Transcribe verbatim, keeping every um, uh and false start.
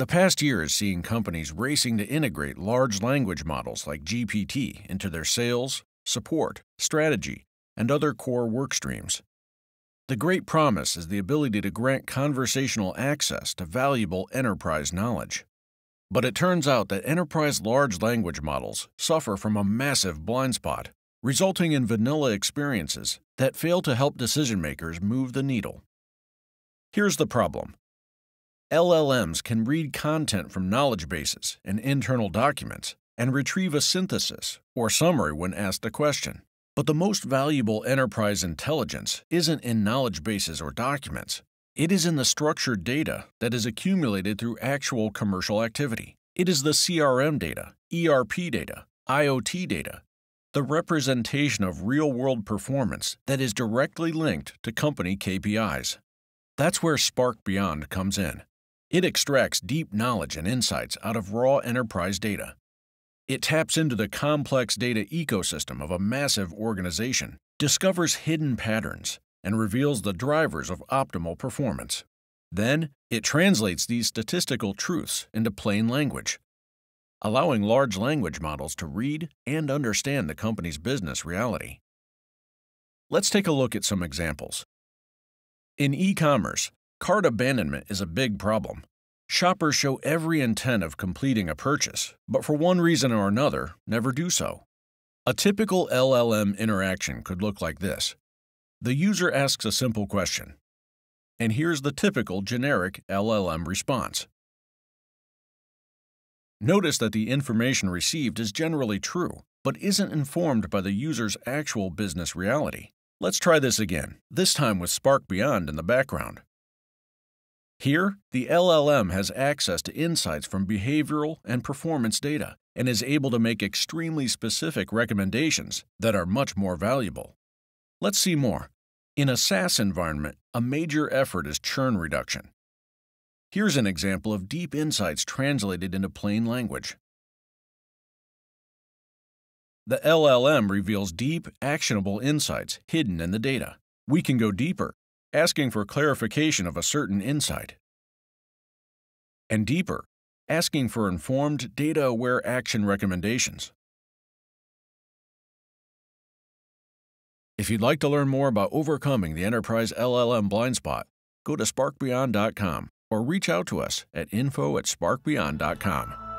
The past year is seeing companies racing to integrate large language models like G P T into their sales, support, strategy, and other core work streams. The great promise is the ability to grant conversational access to valuable enterprise knowledge. But it turns out that enterprise large language models suffer from a massive blind spot, resulting in vanilla experiences that fail to help decision makers move the needle. Here's the problem. L L Ms can read content from knowledge bases and internal documents and retrieve a synthesis or summary when asked a question. But the most valuable enterprise intelligence isn't in knowledge bases or documents. It is in the structured data that is accumulated through actual commercial activity. It is the C R M data, E R P data, I O T data, the representation of real-world performance that is directly linked to company K P Is. That's where SparkBeyond comes in. It extracts deep knowledge and insights out of raw enterprise data. It taps into the complex data ecosystem of a massive organization, discovers hidden patterns, and reveals the drivers of optimal performance. Then, it translates these statistical truths into plain language, allowing large language models to read and understand the company's business reality. Let's take a look at some examples. In e-commerce, cart abandonment is a big problem. Shoppers show every intent of completing a purchase, but for one reason or another, never do so. A typical L L M interaction could look like this. The user asks a simple question, and here's the typical generic L L M response. Notice that the information received is generally true, but isn't informed by the user's actual business reality. Let's try this again, this time with SparkBeyond in the background. Here, the L L M has access to insights from behavioral and performance data and is able to make extremely specific recommendations that are much more valuable. Let's see more. In a SaaS environment, a major effort is churn reduction. Here's an example of deep insights translated into plain language. The L L M reveals deep, actionable insights hidden in the data. We can go deeper, asking for clarification of a certain insight. And deeper, asking for informed, data-aware action recommendations. If you'd like to learn more about overcoming the enterprise L L M blind spot, go to spark beyond dot com or reach out to us at info at spark beyond dot com.